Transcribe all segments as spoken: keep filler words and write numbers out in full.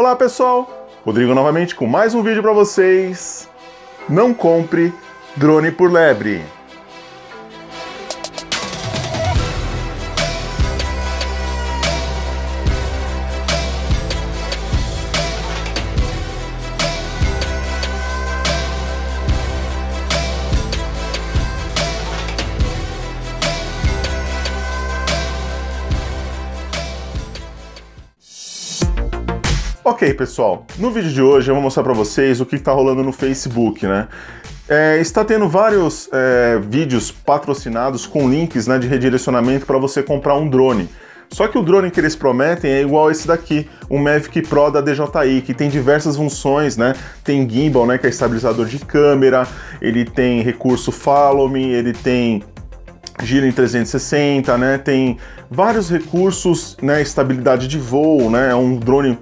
Olá pessoal, Rodrigo novamente com mais um vídeo para vocês. Não compre drone por lebre. Ok pessoal, no vídeo de hoje eu vou mostrar para vocês o que está rolando no Facebook, né? É, está tendo vários é, vídeos patrocinados com links, né, de redirecionamento para você comprar um drone. Só que o drone que eles prometem é igual esse daqui, o Mavic Pro da D J I, que tem diversas funções, né? Tem gimbal, né, que é estabilizador de câmera, ele tem recurso Follow Me, ele tem gira em trezentos e sessenta, né? Tem vários recursos, né? Estabilidade de voo, né? É um drone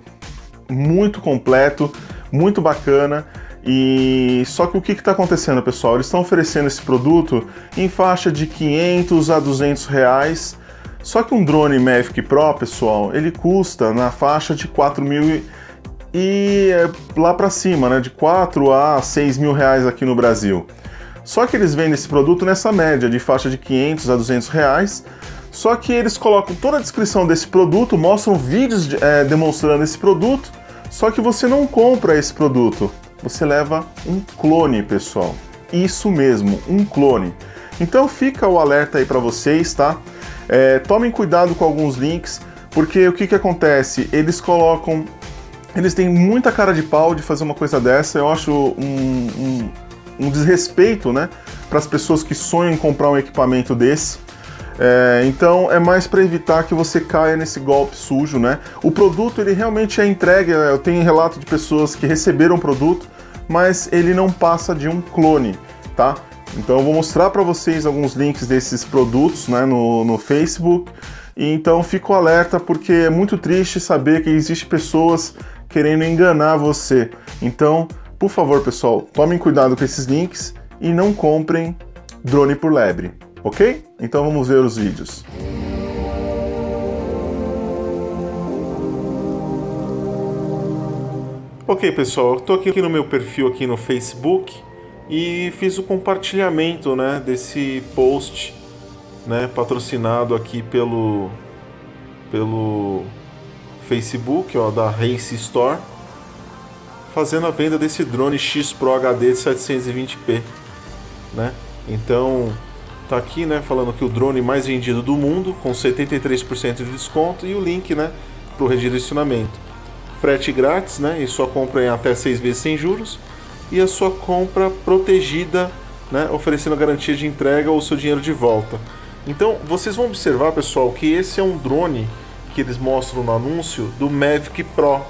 muito completo, muito bacana. E só que o que está acontecendo, pessoal? Eles estão oferecendo esse produto em faixa de quinhentos a duzentos reais. Só que um drone Mavic Pro, pessoal, ele custa na faixa de quatro mil e é lá para cima, né? De quatro a seis mil reais aqui no Brasil. Só que eles vendem esse produto nessa média de faixa de quinhentos a duzentos reais. Só que eles colocam toda a descrição desse produto, mostram vídeos é, demonstrando esse produto, só que você não compra esse produto, você leva um clone, pessoal. Isso mesmo, um clone. Então fica o alerta aí para vocês, tá? É, tomem cuidado com alguns links, porque o que que acontece? Eles colocam... Eles têm muita cara de pau de fazer uma coisa dessa, eu acho um, um, um desrespeito, né? Para as pessoas que sonham em comprar um equipamento desse. É, então é mais para evitar que você caia nesse golpe sujo, né? O produto ele realmente é entregue, eu tenho relato de pessoas que receberam o produto, mas ele não passa de um clone, tá? Então eu vou mostrar para vocês alguns links desses produtos, né, no, no Facebook, e então fico alerta porque é muito triste saber que existem pessoas querendo enganar você. Então, por favor pessoal, tomem cuidado com esses links e não comprem drone por lebre. Ok? Então vamos ver os vídeos. Ok pessoal, eu tô aqui no meu perfil aqui no Facebook e fiz o compartilhamento, né, desse post, né, patrocinado aqui pelo pelo Facebook, ó, da Race Store, fazendo a venda desse drone X Pro H D setecentos e vinte p, né? Então tá aqui, né, falando que o drone mais vendido do mundo, com setenta e três por cento de desconto, e o link, né, para o redirecionamento. Frete grátis, né, e sua compra em até seis vezes sem juros, e a sua compra protegida, né, oferecendo garantia de entrega ou seu dinheiro de volta. Então, vocês vão observar, pessoal, que esse é um drone que eles mostram no anúncio do Mavic Pro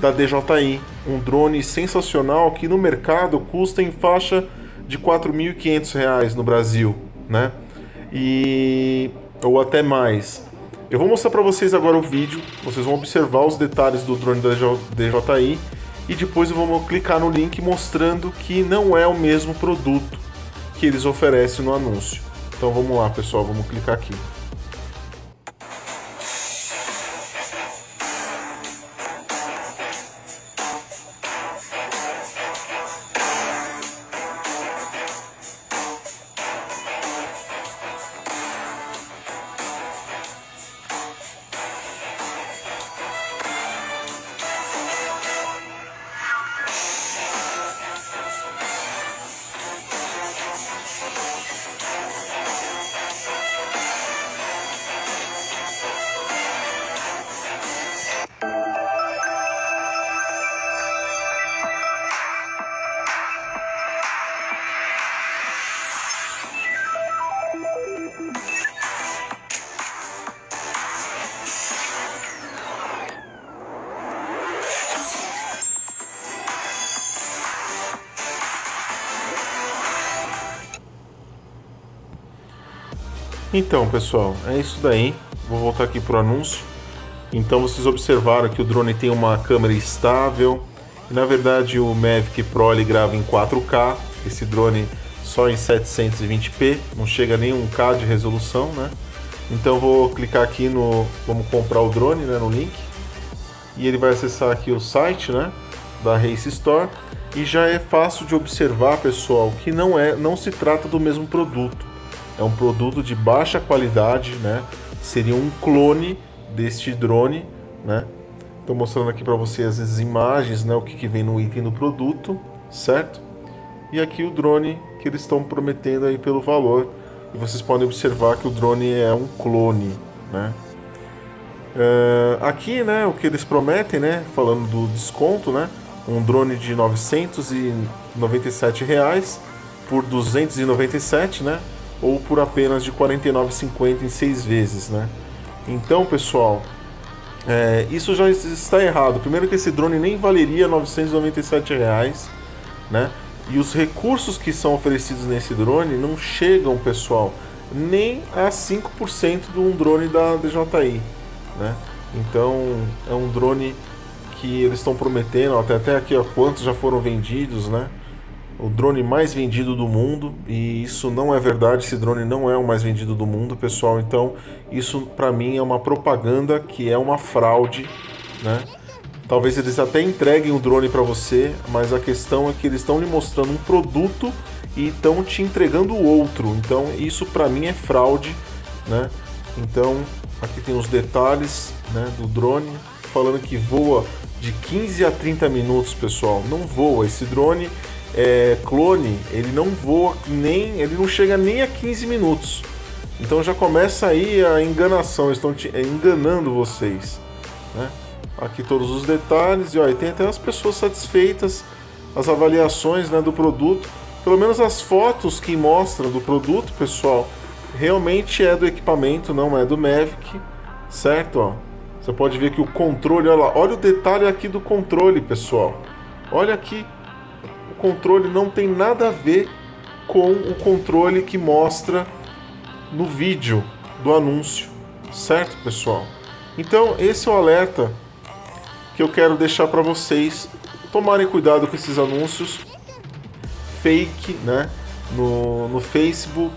da D J I. Um drone sensacional que no mercado custa em faixa de quatro mil e quinhentos reais no Brasil, né? E ou até mais. Eu vou mostrar para vocês agora o vídeo, vocês vão observar os detalhes do drone da D J I e depois eu vou clicar no link mostrando que não é o mesmo produto que eles oferecem no anúncio. Então vamos lá pessoal, vamos clicar aqui. Então pessoal, é isso daí, vou voltar aqui para o anúncio. Então vocês observaram que o drone tem uma câmera estável, e, na verdade o Mavic Pro ele grava em quatro K, esse drone só em setecentos e vinte p, não chega nem um K de resolução, né? Então vou clicar aqui no, vamos comprar o drone, né, no link, e ele vai acessar aqui o site, né, da Race Store, e já é fácil de observar, pessoal, que não é, não se trata do mesmo produto. É um produto de baixa qualidade, né? Seria um clone deste drone, né? Estou mostrando aqui para vocês as imagens, né? O que, que vem no item do produto, certo? E aqui o drone que eles estão prometendo aí pelo valor. E vocês podem observar que o drone é um clone, né? Uh, aqui, né? O que eles prometem, né? Falando do desconto, né? Um drone de novecentos e noventa e sete reais por duzentos e noventa e sete reais, né? Ou por apenas de quarenta e nove reais e cinquenta centavos em seis vezes, né? Então, pessoal, é, isso já está errado. Primeiro que esse drone nem valeria novecentos e noventa e sete reais, né? E os recursos que são oferecidos nesse drone não chegam, pessoal, nem a cinco por cento de um drone da D J I, né? Então, é um drone que eles estão prometendo, até, até aqui, ó, quantos já foram vendidos, né? O drone mais vendido do mundo, e isso não é verdade. Esse drone não é o mais vendido do mundo, pessoal. Então isso para mim é uma propaganda que é uma fraude, né? Talvez eles até entreguem o drone para você, mas a questão é que eles estão lhe mostrando um produto e estão te entregando o outro. Então isso para mim é fraude, né? Então aqui tem os detalhes, né, do drone, falando que voa de quinze a trinta minutos, pessoal. Não voa, esse drone é clone, ele não voa nem, ele não chega nem a quinze minutos. Então já começa aí a enganação, estão te, é, enganando vocês, né? Aqui todos os detalhes, e olha, tem até as pessoas satisfeitas, as avaliações, né, do produto. Pelo menos as fotos que mostram do produto, pessoal, realmente é do equipamento, não é do Mavic, certo? Ó, você pode ver que o controle, olha lá, olha o detalhe aqui do controle, pessoal. Olha aqui. O controle não tem nada a ver com o controle que mostra no vídeo do anúncio, certo, pessoal? Então esse é o alerta que eu quero deixar para vocês tomarem cuidado com esses anúncios fake, né, no, no Facebook,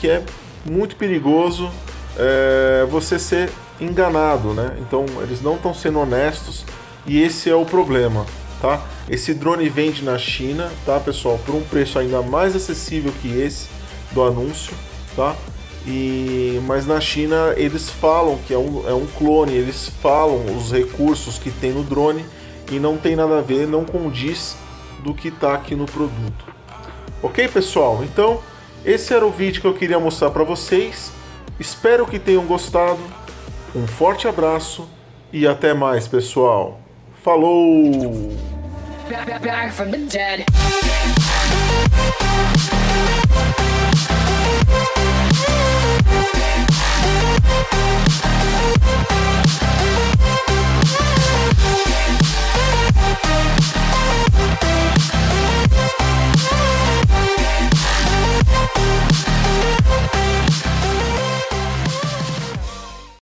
que é muito perigoso, é, você ser enganado, né? Então eles não estão sendo honestos, e esse é o problema, tá? Esse drone vende na China, tá, pessoal, por um preço ainda mais acessível que esse do anúncio, tá? E mas na China eles falam que é um, é um clone, eles falam os recursos que tem no drone e não tem nada a ver, não condiz do que tá aqui no produto. Ok, pessoal? Então esse era o vídeo que eu queria mostrar para vocês. Espero que tenham gostado. Um forte abraço e até mais, pessoal. Falou! Back, back, back from the dead.